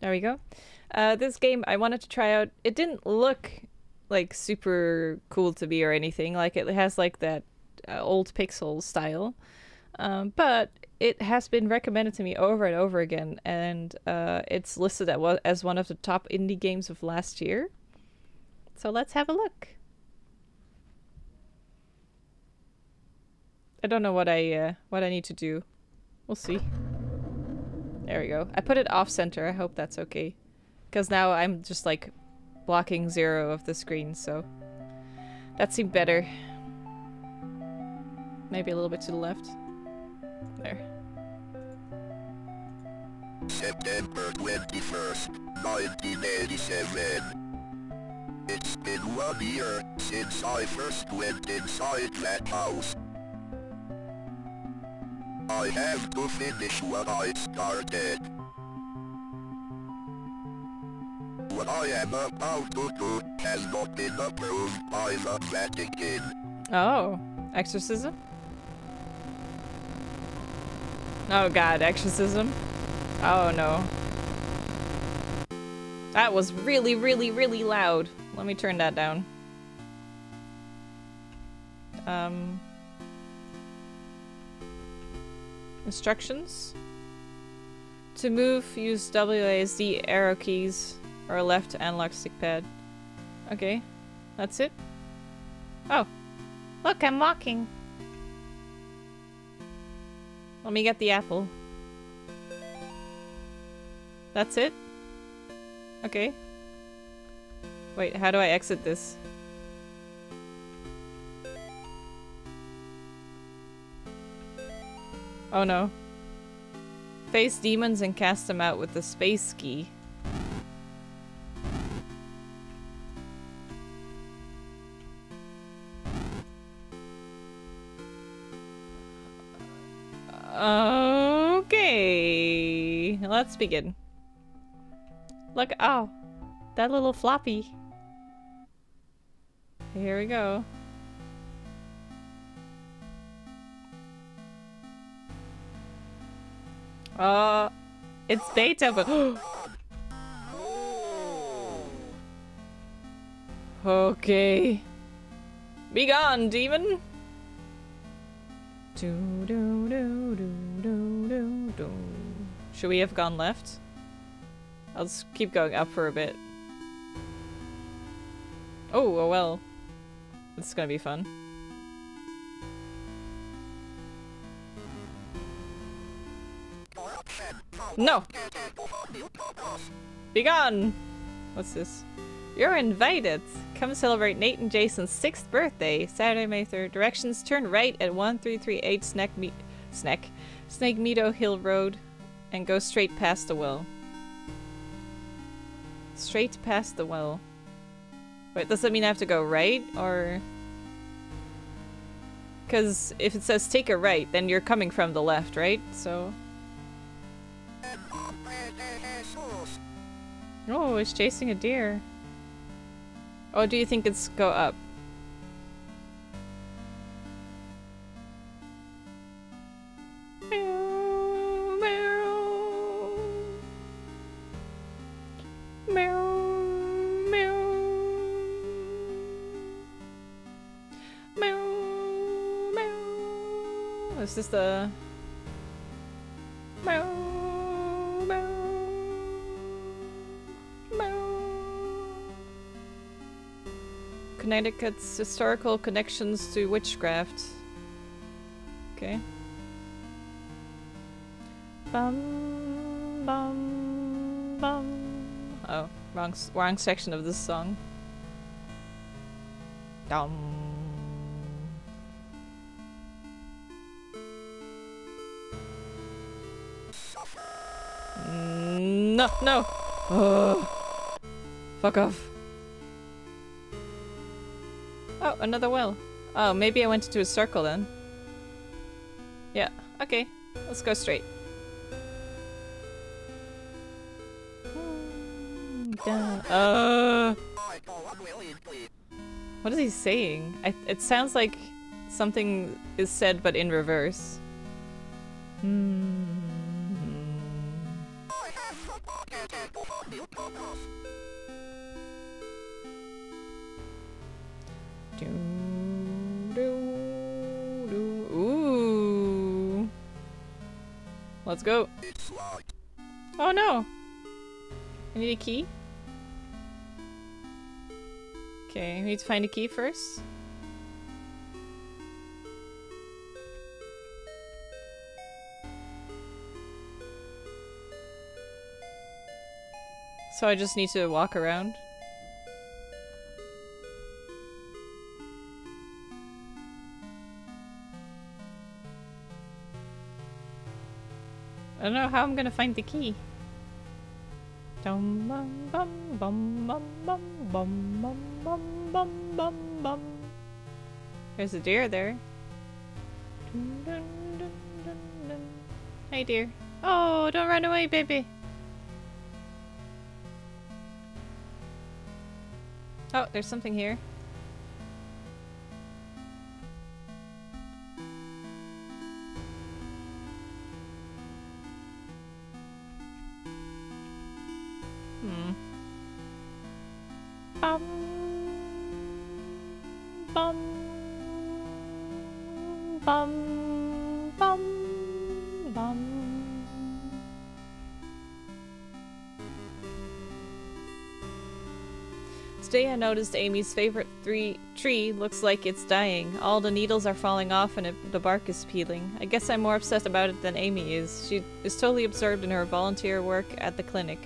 There we go. This game I wanted to try out. It didn't look like super cool to me or anything. Like it has like that old pixel style, but it has been recommended to me over and over again, and it's listed as one of the top indie games of last year. So let's have a look. I don't know what I need to do. We'll see. There we go. I put it off center. I hope that's okay, because now I'm just like blocking zero of the screen, so that seemed better. Maybe a little bit to the left. There. September 21st, 1987. It's been 1 year since I first went inside that house. I have to finish what I started. What I am about to do has not been approved by the Vatican. Oh, exorcism? Oh god, exorcism? Oh no. That was really, really, really loud. Let me turn that down. Instructions. To move, use WASD arrow keys or left analog stick pad. Okay, that's it. Oh, look, I'm walking. Let me get the apple. That's it? Okay. Wait, how do I exit this? Oh no. Face demons and cast them out with the space key. Okay. Let's begin. Look, oh, that little floppy. Here we go. It's daytime, but okay. Be gone, demon. Should we have gone left? I'll just keep going up for a bit. Oh, oh well. This is gonna be fun. No! Be gone! What's this? You're invited! Come celebrate Nate and Jason's 6th birthday, Saturday, May 3rd. Directions: turn right at 1338 Snake Meadow Hill Road and go straight past the well. Straight past the well. Wait, does that mean I have to go right? Or... because if it says take a right, then you're coming from the left, right? So... oh, it's chasing a deer. Oh, do you think it's go up? Meow, meow. Meow, meow. Meow, meow. Is this the... meow. Connecticut's historical connections to witchcraft. Okay. Bum, bum, bum. Oh, wrong section of this song. Dum. No, no. Oh. Fuck off. Oh, another well. Oh, maybe I went into a circle then. Yeah, okay. Let's go straight. What is he saying? It sounds like something is said but in reverse. Mm-hmm. Ooh. Let's go. Oh no. I need a key. Okay, we need to find a key first. So I just need to walk around. I don't know how I'm gonna find the key. Dum bum bum bum bum bum bum bum bum bum bum bum. There's a deer there. Dun, dun, dun, dun, dun. Hey deer. Oh, don't run away, baby. Oh, there's something here. Today I noticed Amy's favorite tree looks like it's dying. All the needles are falling off and the bark is peeling. I guess I'm more obsessed about it than Amy is. She is totally absorbed in her volunteer work at the clinic.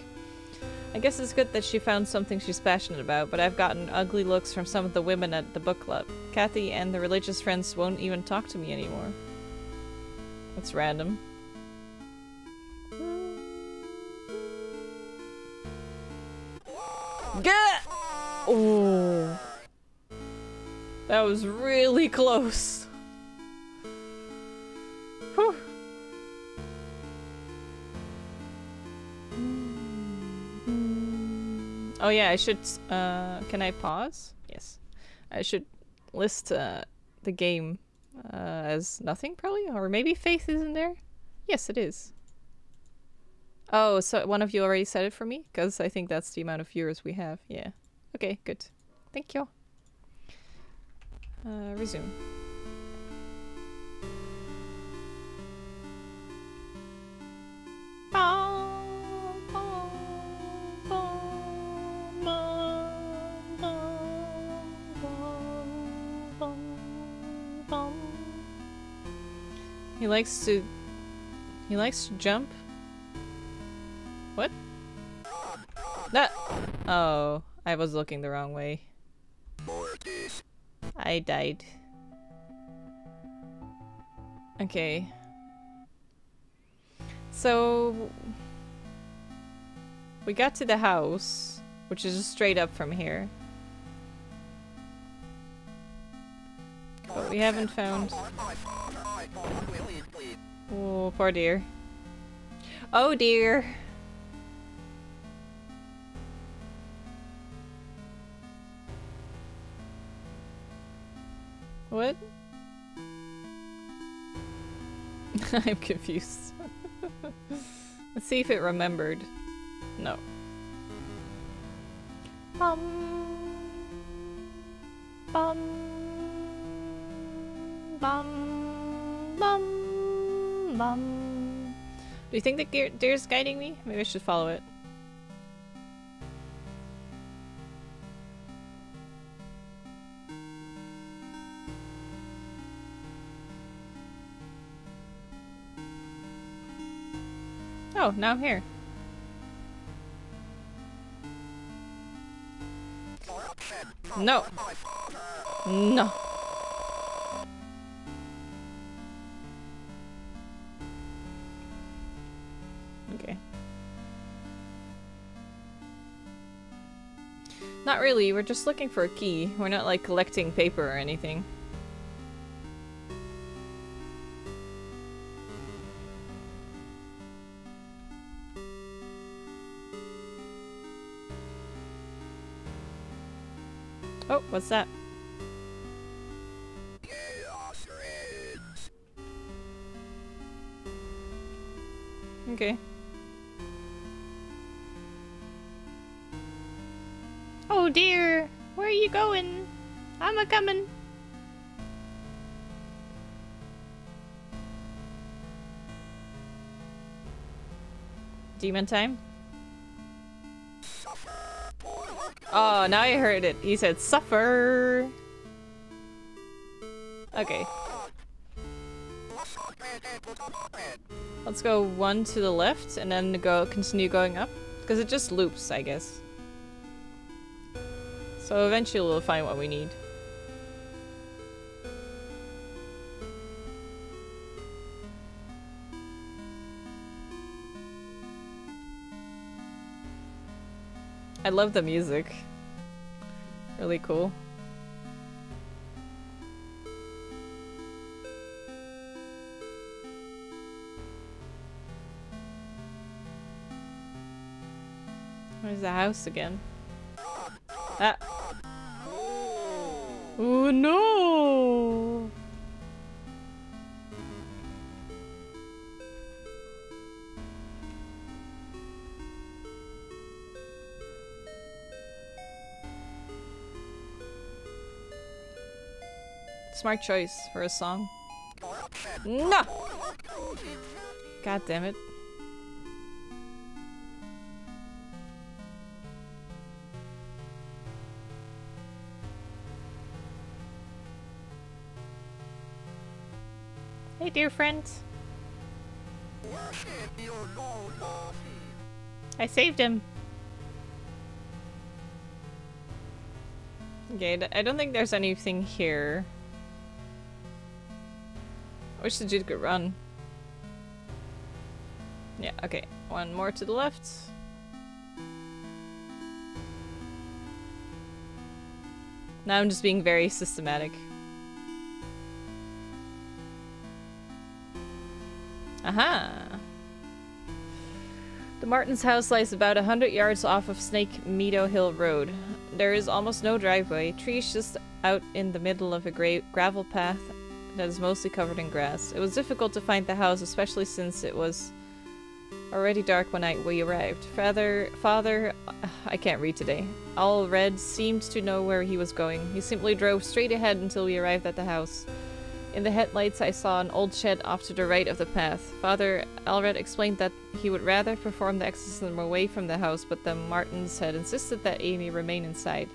I guess it's good that she found something she's passionate about, but I've gotten ugly looks from some of the women at the book club. Kathy and the religious friends won't even talk to me anymore. That's random. Oh, that was really close. Whew. Oh yeah, I should, can I pause? Yes. I should list, the game, as nothing probably, or maybe Faith isn't there? Yes, it is. Oh, so one of you already said it for me? Because I think that's the amount of viewers we have, yeah. Okay, good. Thank you. Resume. He likes to jump. What? No. Oh. I was looking the wrong way. I died. Okay. So... we got to the house, which is just straight up from here. But we haven't found... Oh, poor dear. Oh dear! What? I'm confused. Let's see if it remembered. No. Do you think the deer's guiding me? Maybe I should follow it. Oh, now I'm here. No. No. Okay. Not really, we're just looking for a key. We're not like collecting paper or anything. Oh, what's that? Okay. dear, where are you going? I'm a-coming. Demon time? Oh, now I heard it. He said suffer. Okay. Let's go one to the left and then go continue going up. Because it just loops, I guess. So eventually we'll find what we need. I love the music. Really cool. Where's the house again? Ah. Oh no! Smart choice for a song. No! God damn it. Hey, dear friends. I saved him. Okay, I don't think there's anything here. I wish the dude could run. Yeah, okay. One more to the left. Now I'm just being very systematic. Aha! The Martin's house lies about 100 yards off of Snake Meadow Hill Road. There is almost no driveway. Trees just out in the middle of a gravel path that is mostly covered in grass. It was difficult to find the house, especially since it was already dark when we arrived. Father, I can't read today. Alred seemed to know where he was going. He simply drove straight ahead until we arrived at the house. In the headlights, I saw an old shed off to the right of the path. Father Alred explained that he would rather perform the exorcism away from the house, but the Martins had insisted that Amy remain inside.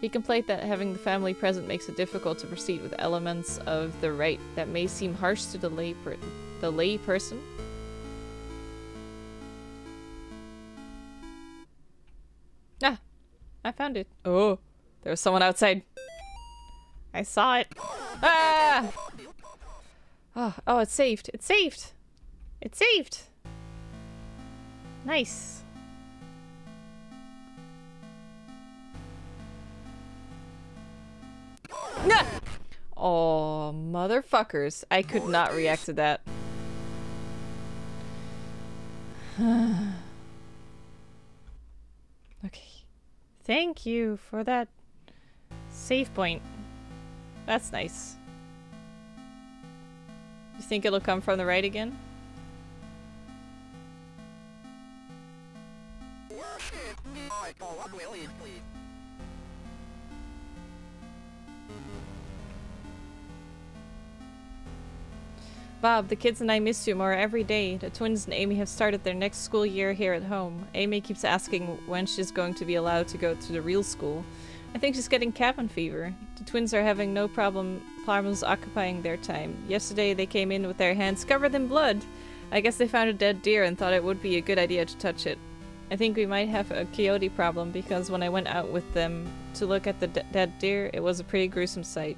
He complained that having the family present makes it difficult to proceed with elements of the rite that may seem harsh to the lay person. Ah! I found it. Oh! There was someone outside. I saw it. Ah! Oh, oh, it's saved. It's saved. It's saved. Nice. Nah! Oh, motherfuckers. I could not react to that. Okay. Thank you for that save point. That's nice. You think it'll come from the right again? Bob, the kids and I miss you more every day. The twins and Amy have started their next school year here at home. Amy keeps asking when she's going to be allowed to go to the real school. I think she's getting cabin fever. The twins are having no problems occupying their time. Yesterday they came in with their hands covered in blood. I guess they found a dead deer and thought it would be a good idea to touch it. I think we might have a coyote problem because when I went out with them to look at the dead deer, it was a pretty gruesome sight.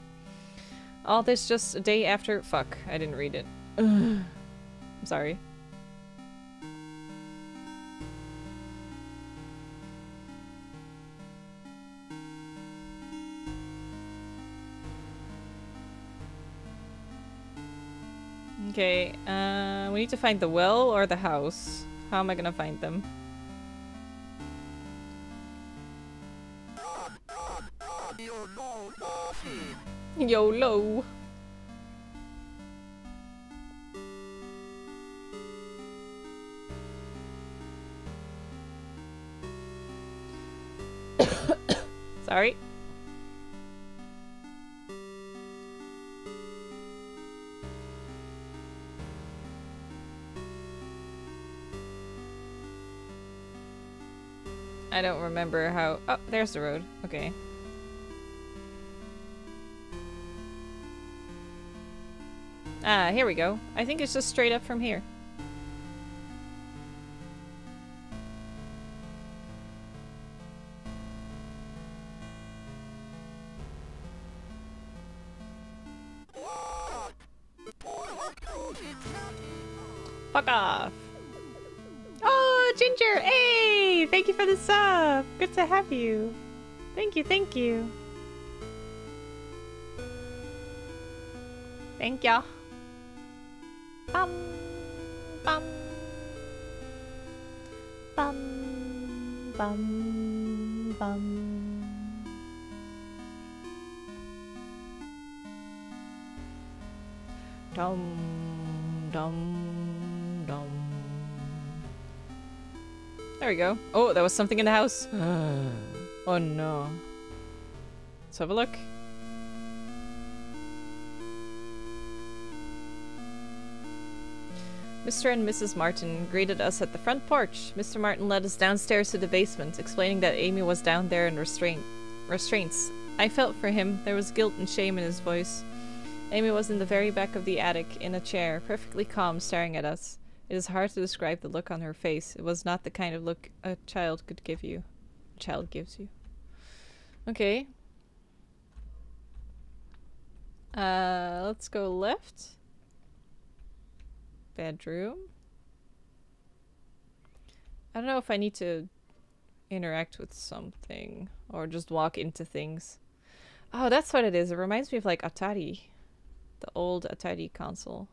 All this just a day after- fuck, I didn't read it. I'm sorry. Okay, we need to find the well or the house. How am I gonna find them? YOLO! Sorry. I don't remember how... Oh, there's the road. Okay. Ah, here we go. I think it's just straight up from here. Fuck off! Oh, Ginger! Hey! Thank you for the sub! Good to have you! Thank you, thank you! Thank ya! Bum! Bum! Bum! Bum! Bum! Dum! Dum! Dum! There we go. Oh, there was something in the house. Oh no. Let's have a look. Mr. and Mrs. Martin greeted us at the front porch. Mr. Martin led us downstairs to the basement, explaining that Amy was down there in restraints. I felt for him. There was guilt and shame in his voice. Amy was in the very back of the attic, in a chair, perfectly calm, staring at us. It is hard to describe the look on her face. It was not the kind of look a child could give you. A child gives you. Okay. Let's go left. Bedroom. I don't know if I need to interact with something or just walk into things. Oh, that's what it is. It reminds me of like Atari. The old Atari console.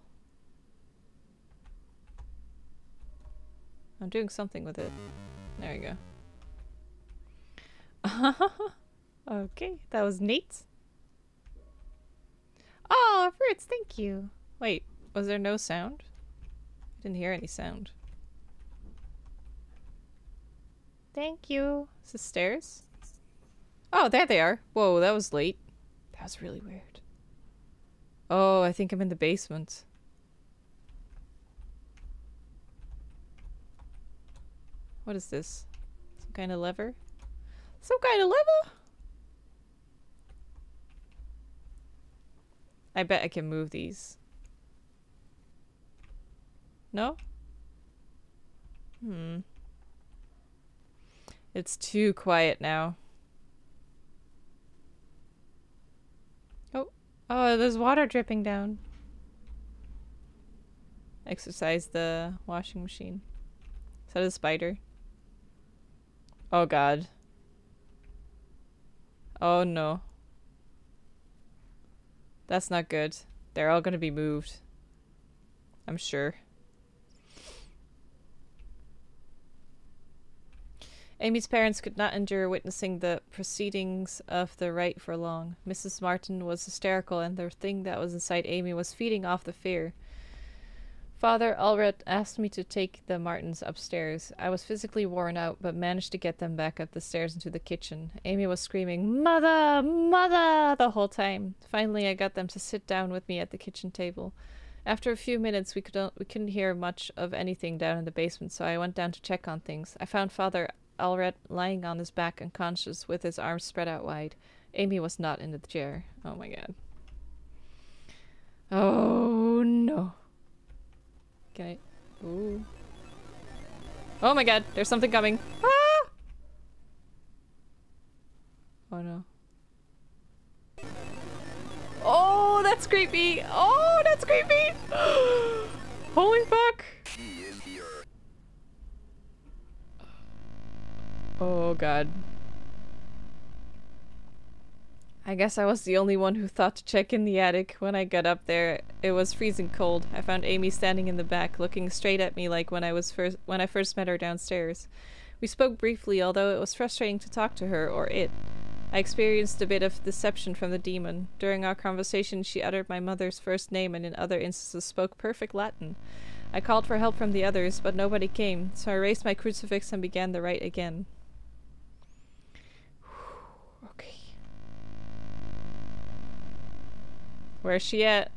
I'm doing something with it. There we go. Okay, that was neat. Oh, fruits, thank you. Wait, was there no sound? I didn't hear any sound. Thank you. Is this stairs? Oh, there they are. Whoa, that was late. That was really weird. Oh, I think I'm in the basement. What is this? Some kind of lever? Some kind of lever? I bet I can move these. No? Hmm. It's too quiet now. Oh. Oh, there's water dripping down. Exercise the washing machine. Is that a spider? Oh god. Oh no. That's not good. They're all gonna be moved. I'm sure. Amy's parents could not endure witnessing the proceedings of the rite for long. Mrs. Martin was hysterical, and the thing that was inside Amy was feeding off the fear. Father Alred asked me to take the Martins upstairs. I was physically worn out, but managed to get them back up the stairs into the kitchen. Amy was screaming, "Mother! Mother!" the whole time. Finally, I got them to sit down with me at the kitchen table. After a few minutes, we couldn't hear much of anything down in the basement, so I went down to check on things. I found Father Alred lying on his back, unconscious, with his arms spread out wide. Amy was not in the chair. Oh my god. Oh no. Okay. Ooh. Oh my god, there's something coming. Ah! Oh no. Oh, that's creepy. Oh, that's creepy. Holy fuck. He is here. Oh god. I guess I was the only one who thought to check in the attic. When I got up there, it was freezing cold. I found Amy standing in the back, looking straight at me like when I first met her downstairs. We spoke briefly, although it was frustrating to talk to her, or it. I experienced a bit of deception from the demon. During our conversation, she uttered my mother's first name and in other instances spoke perfect Latin. I called for help from the others, but nobody came, so I raised my crucifix and began the rite again. Okay. Where's she at?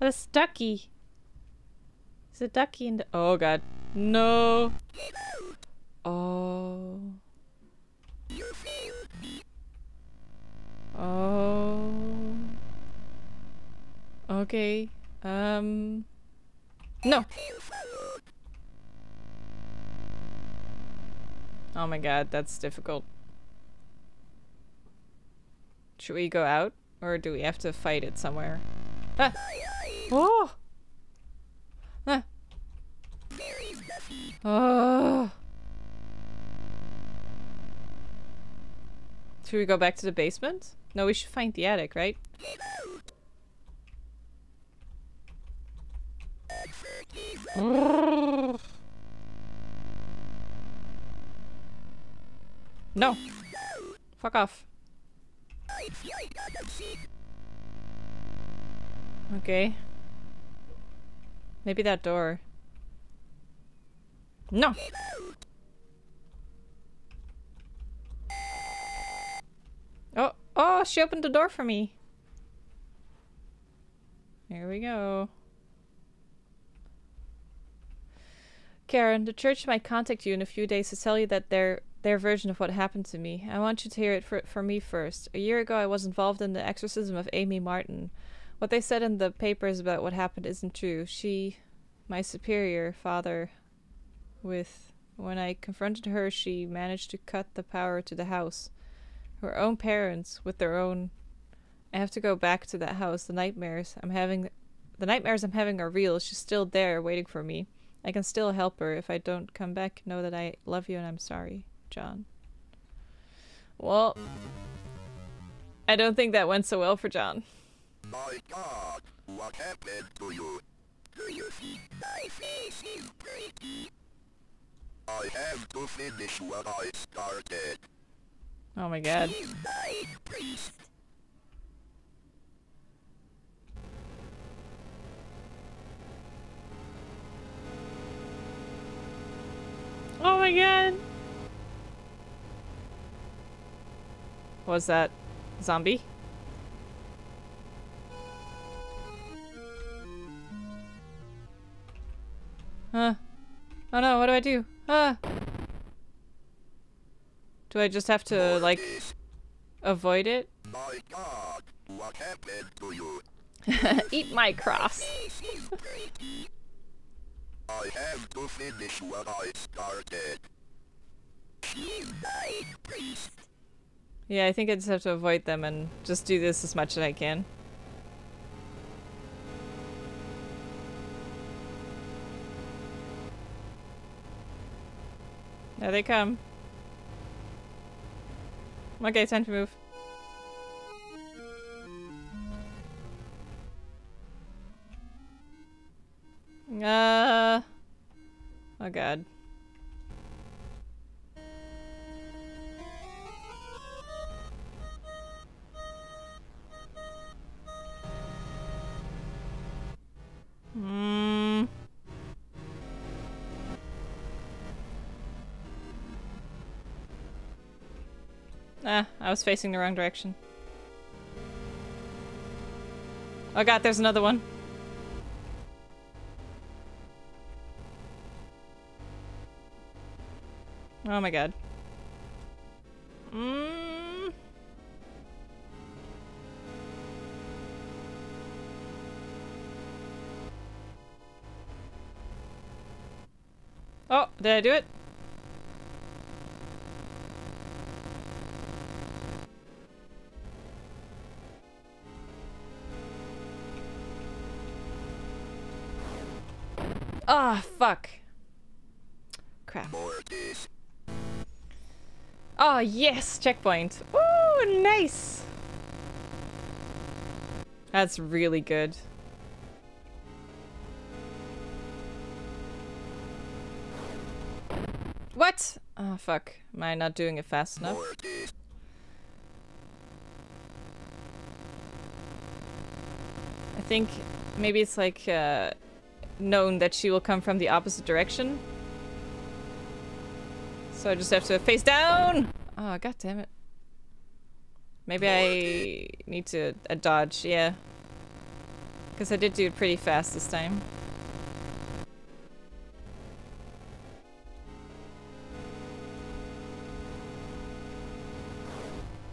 Oh, that's Ducky. Is it Ducky in the... Oh, God. No. Oh. Oh. Okay. No. Oh my God, that's difficult. Should we go out? Or do we have to fight it somewhere? Ah! Oh! Ah! Oh! Should we go back to the basement? No, we should find the attic, right? No! Fuck off. Okay. Maybe that door. No! Oh! Oh! She opened the door for me! Here we go. Karen, the church might contact you in a few days to tell you that their version of what happened to me. I want you to hear it from me first. A year ago, I was involved in the exorcism of Amy Martin. What they said in the papers about what happened isn't true. She, my superior, Father, when I confronted her, she managed to cut the power to the house. Her own parents, with their own... I have to go back to that house. The nightmares I'm having are real. She's still there, waiting for me. I can still help her. If I don't come back, know that I love you and I'm sorry. John. Well, I don't think that went so well for John. My God, what happened to you? Do you think my face is breaking? I have to finish what I started. Oh my God. She's my priest. Oh my God. Was that zombie? Huh? Oh no! What do I do? Ah! Do I just have to like avoid it? My God, what happened to you? Eat my cross. I have to finish what I started. Yeah, I think I just have to avoid them and just do this as much as I can. There they come. Okay, time to move. Oh God. Ah, I was facing the wrong direction. Oh God, there's another one. Oh my God. Oh, did I do it? Ah, oh, fuck. Crap. Oh, yes! Checkpoint. Ooh, nice! That's really good. What? Oh, fuck. Am I not doing it fast enough? I think maybe it's like, known that she will come from the opposite direction. So I just have to face down! Oh, God damn it. Maybe I need to dodge, yeah. Because I did do it pretty fast this time.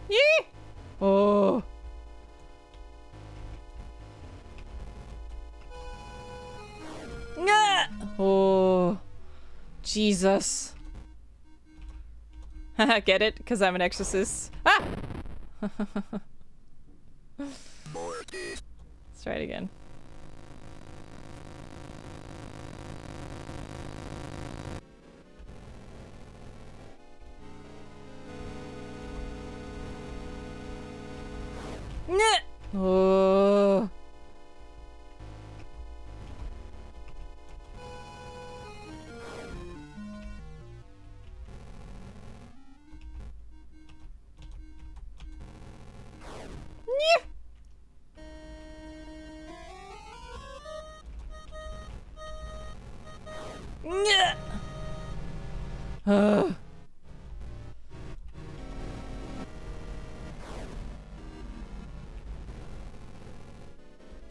Yeah! Oh! Nah! Oh! Jesus. Haha, get it? Because I'm an exorcist. Ah! Let's try it again. Oh.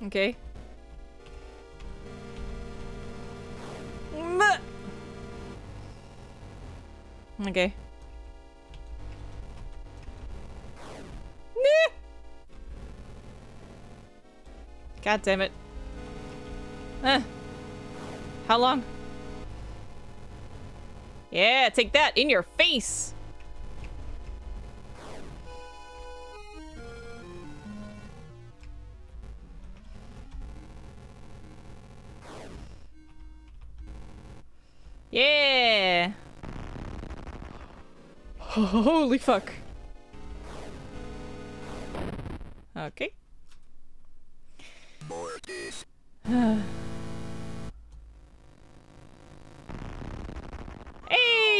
Okay. Okay. God damn it. How long? Yeah, take that in your face. Yeah. Holy fuck. Okay. Hey,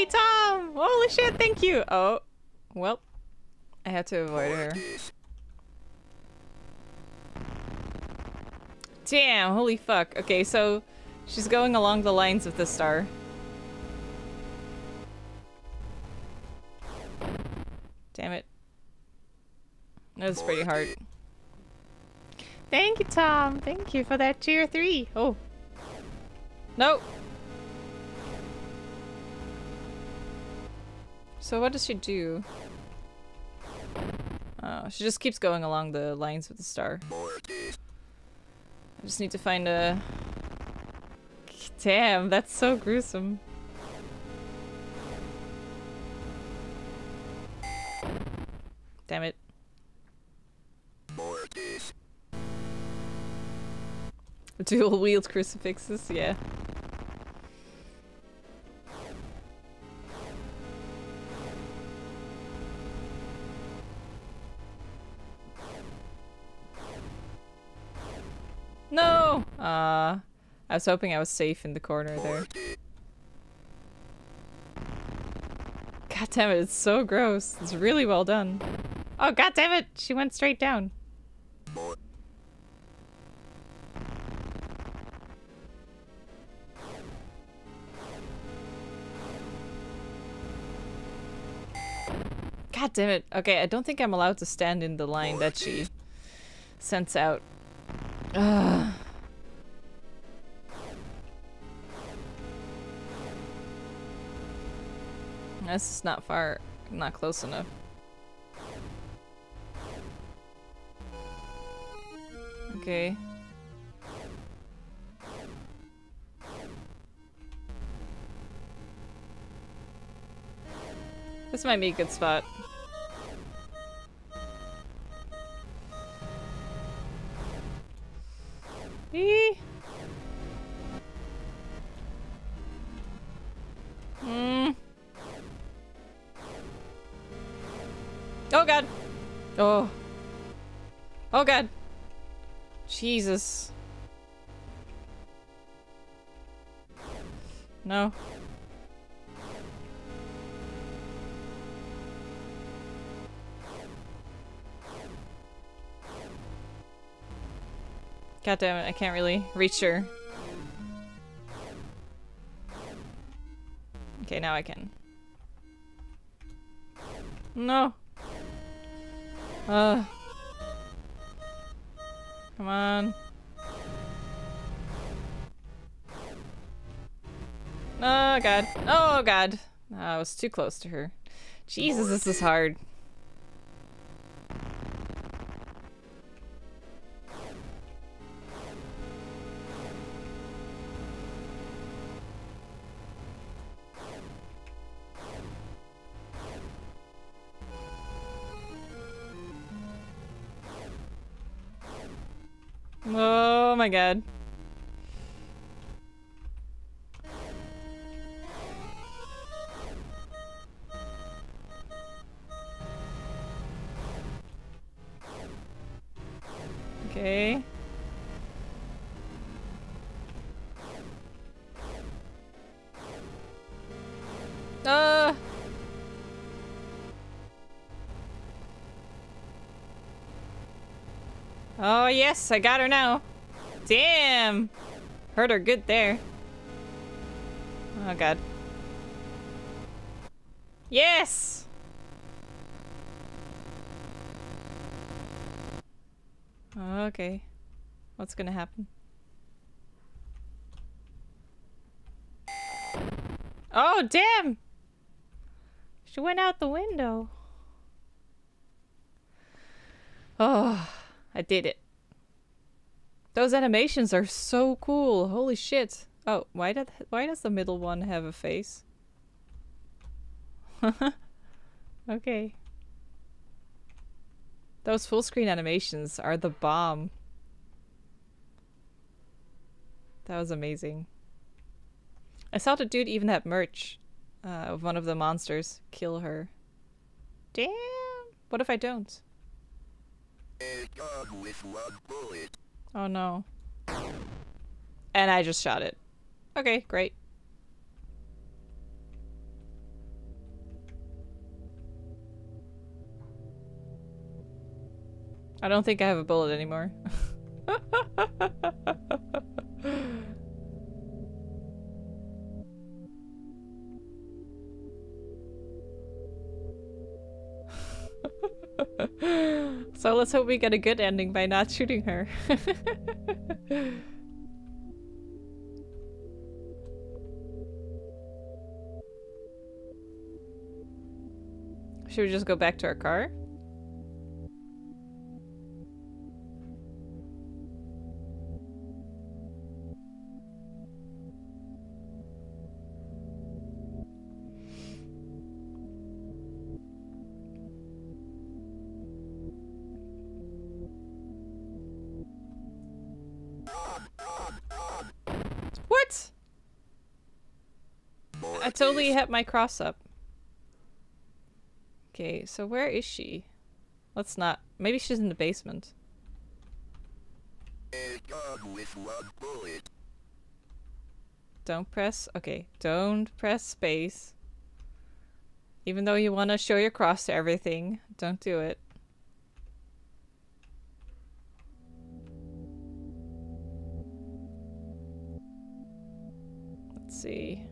Tom! Holy shit, thank you! Oh. Well. I had to avoid her. Damn, holy fuck. Okay, so she's going along the lines of the star. Damn it. That was pretty hard. Thank you, Tom. Thank you for that tier 3. Oh. No. So what does she do? Oh, she just keeps going along the lines with the star. I just need to find a... Damn, that's so gruesome. Damn it. Dual-wheeled crucifixes, yeah. No! I was hoping I was safe in the corner there. God damn it, it's so gross. It's really well done. Oh, God damn it! She went straight down. God damn it. Okay, I don't think I'm allowed to stand in the line that she sends out. Ugh. This is not far, not close enough. Okay. This might be a good spot. Eee. Oh god. Oh. Oh god. Jesus. No. God damn it, I can't really reach her. Okay, now I can. No. Come on. Oh god. Oh god. Oh, I was too close to her. Jesus, this is hard. Oh my god. Okay. Oh yes, I got her now. Damn! Hurt her good there. Oh god. Yes! Okay. What's gonna happen? Oh damn! She went out the window. Oh, I did it. Those animations are so cool. Holy shit. Oh, why does the middle one have a face? Okay. Those full screen animations are the bomb. That was amazing. I saw the dude even had merch of one of the monsters. Kill her. Damn. What if I don't? A dog with one bullet. Oh no. And I just shot it. Okay, great. I don't think I have a bullet anymore. So let's hope we get a good ending by not shooting her. Should we just go back to our car? Totally hit my cross up. Okay, so where is she? Let's not. Maybe she's in the basement. A dog with one bullet. Don't press. Okay, don't press space. Even though you want to show your cross to everything, don't do it. Let's see.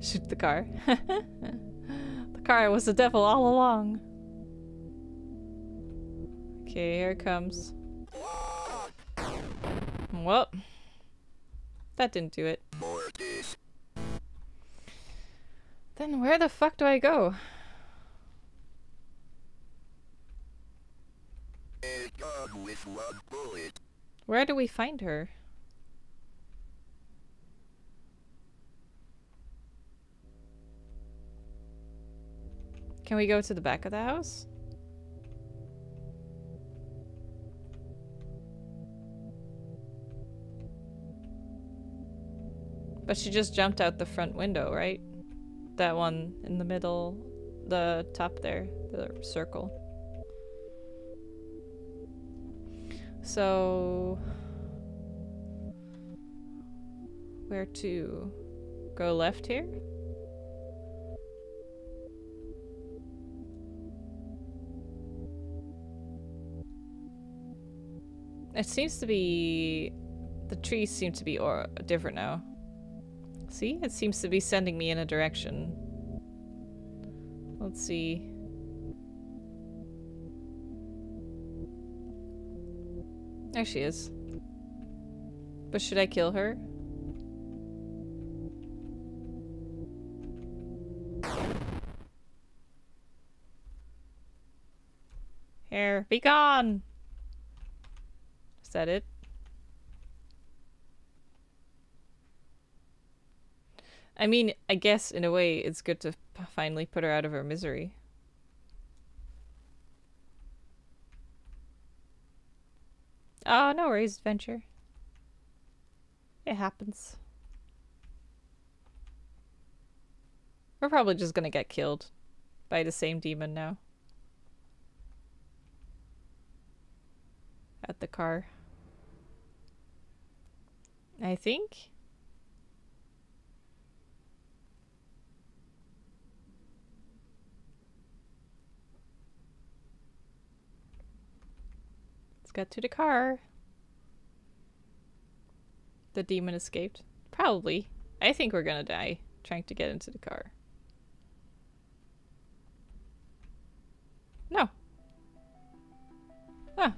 Shoot the car. The car was the devil all along. Okay, here it comes. Well, that didn't do it. Then where the fuck do I go? A dog with one bullet. Where do we find her? Can we go to the back of the house? But she just jumped out the front window, right? That one in the middle, the top there, the circle. So... where to? Go left here? It seems to be... the trees seem to be different now. See? It seems to be sending me in a direction. Let's see. There she is. But should I kill her? Here, be gone! Is that it? I mean, I guess in a way it's good to finally put her out of her misery. Oh, no worries, adventure. It happens. We're probably just gonna get killed by the same demon now. At the car. I think? Got to the car. The demon escaped. Probably. I think we're gonna die trying to get into the car. No. Huh.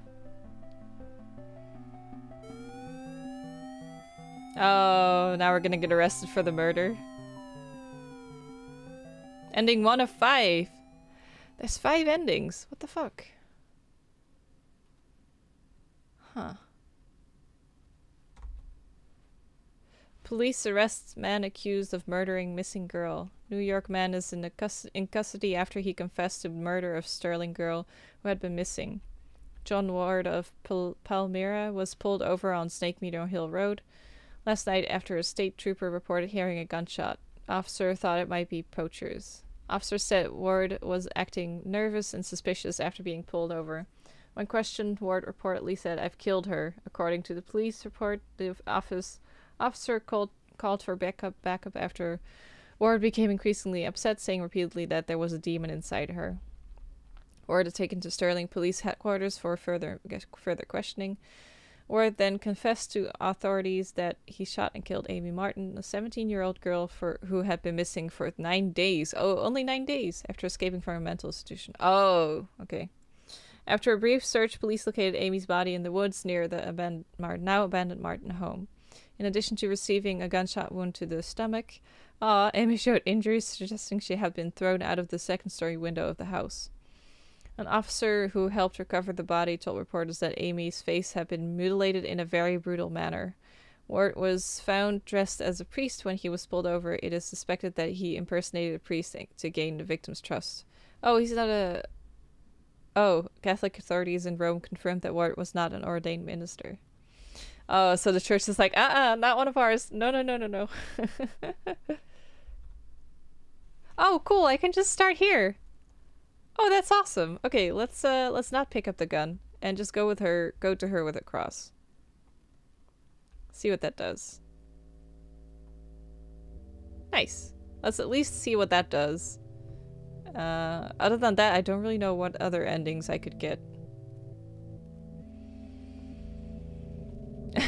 Oh, now we're gonna get arrested for the murder. Ending 1 of 5. There's 5 endings. What the fuck? Huh. Police arrests man accused of murdering missing girl. New York man is in custody after he confessed to murder of Sterling girl who had been missing. John Ward of Palmyra was pulled over on Snake Meadow Hill Road last night after a state trooper reported hearing a gunshot. Officer thought it might be poachers. Officer said Ward was acting nervous and suspicious after being pulled over. When questioned, Ward reportedly said, "I've killed her." According to the police report, the officer called for backup after Ward became increasingly upset, saying repeatedly that there was a demon inside her. Ward is taken to Sterling Police Headquarters for further questioning. Ward then confessed to authorities that he shot and killed Amy Martin, a 17-year-old girl who had been missing for 9 days. Oh, only 9 days after escaping from a mental institution. Oh, okay. After a brief search, police located Amy's body in the woods near the now abandoned Martin home. In addition to receiving a gunshot wound to the stomach, Amy showed injuries suggesting she had been thrown out of the second-story window of the house. An officer who helped recover the body told reporters that Amy's face had been mutilated in a very brutal manner. Ward was found dressed as a priest when he was pulled over. It is suspected that he impersonated a priest to gain the victim's trust. Oh, he's not a... Oh, Catholic authorities in Rome confirmed that Ward was not an ordained minister. Oh, so the church is like, not one of ours. No, no, no, no, no. Oh, cool. I can just start here. Oh, that's awesome. Okay, let's not pick up the gun and just go with her. Go to her with a cross. See what that does. Nice. Let's at least see what that does. Other than that, I don't really know what other endings I could get.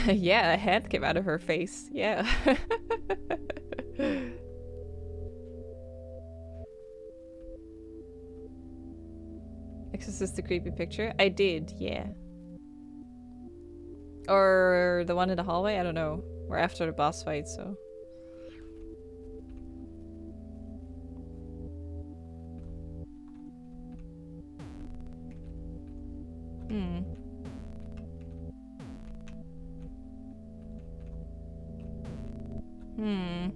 Yeah, a hand came out of her face. Yeah. Exorcist the creepy picture? I did, yeah. Or the one in the hallway? I don't know. We're after the boss fight, so... Hmm. Hmm.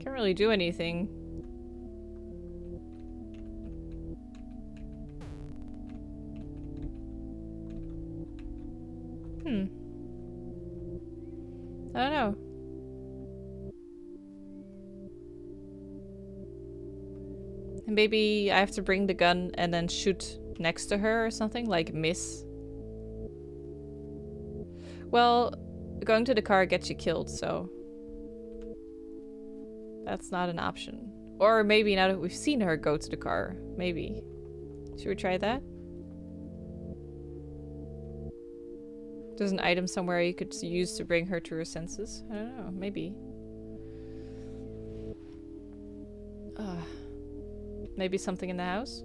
Can't really do anything. Hmm. I don't know. Maybe I have to bring the gun and then shoot next to her or something, like miss. Well, going to the car gets you killed, so that's not an option. Or maybe now that we've seen her go to the car, maybe. Should we try that? There's an item somewhere you could use to bring her to her senses. I don't know, maybe. Maybe something in the house?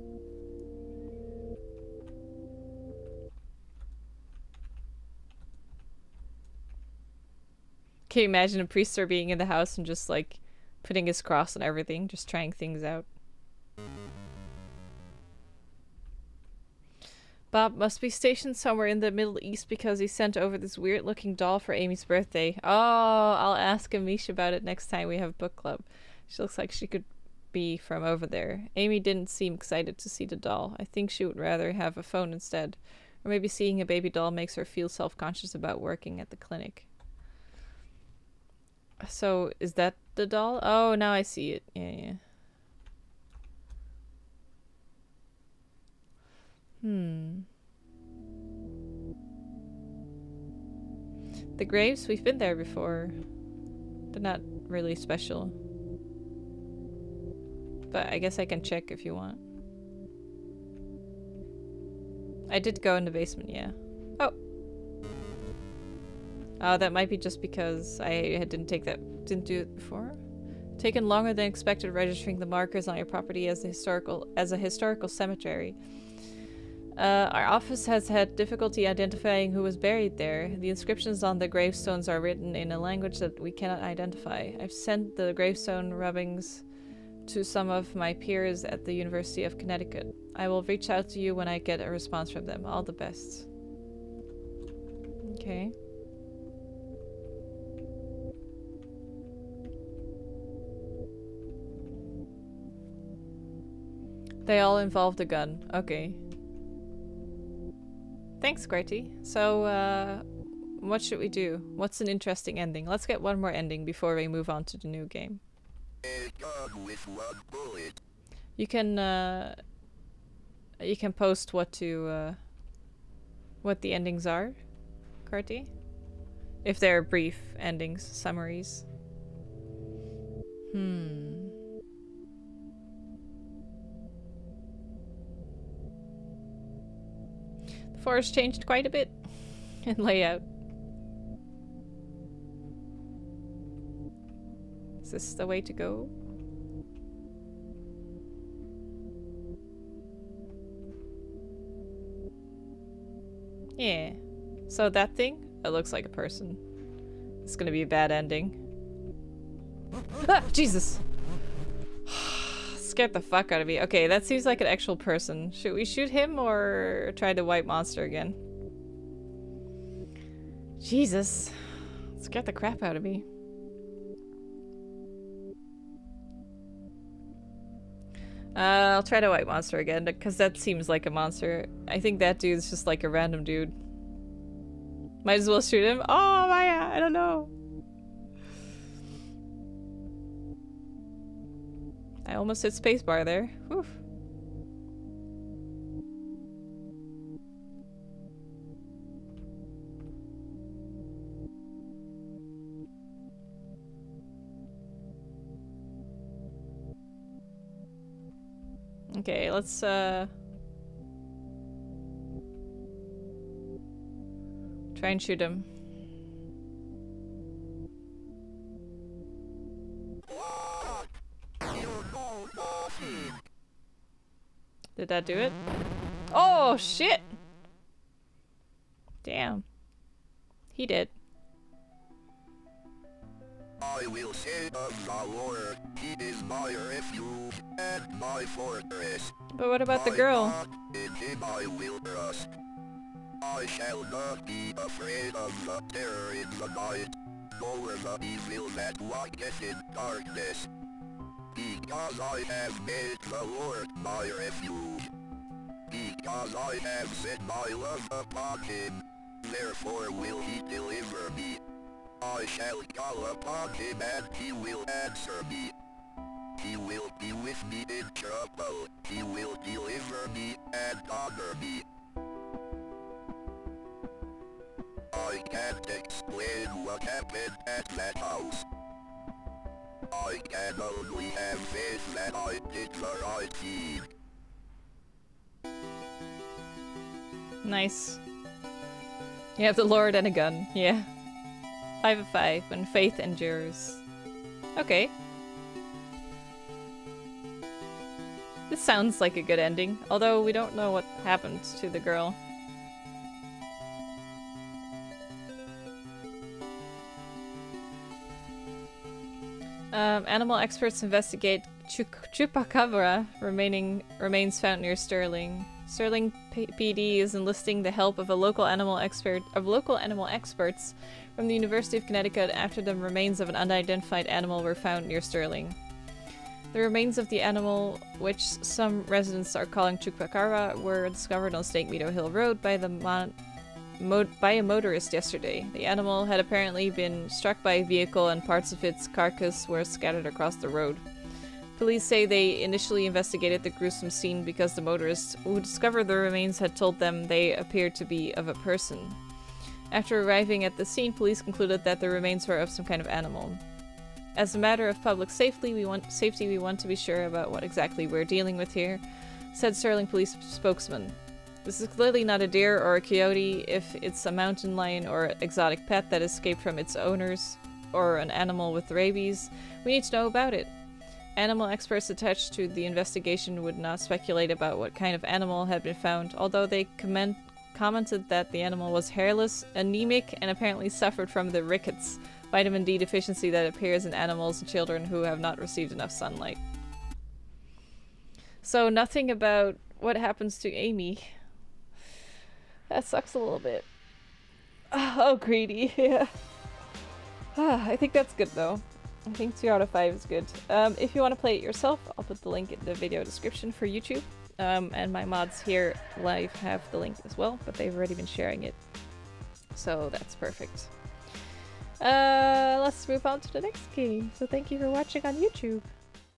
Can you imagine a priest being in the house and just like putting his cross on everything, just trying things out? Bob must be stationed somewhere in the Middle East because he sent over this weird-looking doll for Amy's birthday. Oh, I'll ask Amish about it next time we have book club. She looks like she could be from over there. Amy didn't seem excited to see the doll. I think she would rather have a phone instead. Or maybe seeing a baby doll makes her feel self-conscious about working at the clinic. So, is that the doll? Oh, now I see it. Yeah, yeah. The graves, we've been there before. They're not really special. But I guess I can check if you want. I did go in the basement, yeah. Oh! That might be just because I didn't do it before. Taken longer than expected registering the markers on your property as a historical cemetery. Our office has had difficulty identifying who was buried there. The inscriptions on the gravestones are written in a language that we cannot identify. I've sent the gravestone rubbings to some of my peers at the University of Connecticut. I will reach out to you when I get a response from them. All the best. Okay. They all involved a gun. Okay. Thanks, Gertie. So, what should we do? What's an interesting ending? Let's get one more ending before we move on to the new game. A gun with one bullet. You can post what the endings are, Gertie. If they're brief endings, summaries. The forest changed quite a bit in layout. Is this the way to go? Yeah. So that thing? It looks like a person. It's gonna be a bad ending. Ah! Jesus! Scared the fuck out of me. Okay, that seems like an actual person. Should we shoot him or try the white monster again? Jesus. Scared the crap out of me. I'll try the white monster again because that seems like a monster. I think that dude's just like a random dude. Might as well shoot him. Oh my, I don't know. I almost hit spacebar there. Whew. Okay, let's try and shoot him. Did that do it? Oh, shit! Damn. He did. I will say of the Lord, he is my refuge and my fortress. But what about the girl? In him I will trust. I shall not be afraid of the terror in the night, nor the evil that walketh in darkness. Because I have made the Lord my refuge. Because I have set my love upon him, therefore will he deliver me. I shall call upon him and he will answer me. He will be with me in trouble. He will deliver me and honor me. I can't explain what happened at that house. I can only have faith that I did the right thing. Nice. You have the Lord and a gun, yeah. 5 of 5, when faith endures. Okay. This sounds like a good ending, although we don't know what happened to the girl. Animal experts investigate Chupacabra remains found near Sterling. Sterling PD is enlisting the help of local animal experts from the University of Connecticut after the remains of an unidentified animal were found near Sterling. The remains of the animal, which some residents are calling Chupacabra, were discovered on Snake Meadow Hill Road by a motorist yesterday. The animal had apparently been struck by a vehicle and parts of its carcass were scattered across the road. Police say they initially investigated the gruesome scene because the motorists who discovered the remains had told them they appeared to be of a person. After arriving at the scene, police concluded that the remains were of some kind of animal. As a matter of public safety, we want to be sure about what exactly we're dealing with here, said Sterling police spokesman. This is clearly not a deer or a coyote. If it's a mountain lion or exotic pet that escaped from its owners, or an animal with rabies, we need to know about it. Animal experts attached to the investigation would not speculate about what kind of animal had been found, although they commented that the animal was hairless, anemic, and apparently suffered from the rickets, vitamin D deficiency that appears in animals and children who have not received enough sunlight. So nothing about what happens to Amy. That sucks a little bit. Oh, greedy, yeah. I think that's good though. I think 2 out of 5 is good. If you want to play it yourself, I'll put the link in the video description for YouTube. And my mods here live have the link as well, but they've already been sharing it. So that's perfect. Let's move on to the next game. So thank you for watching on YouTube.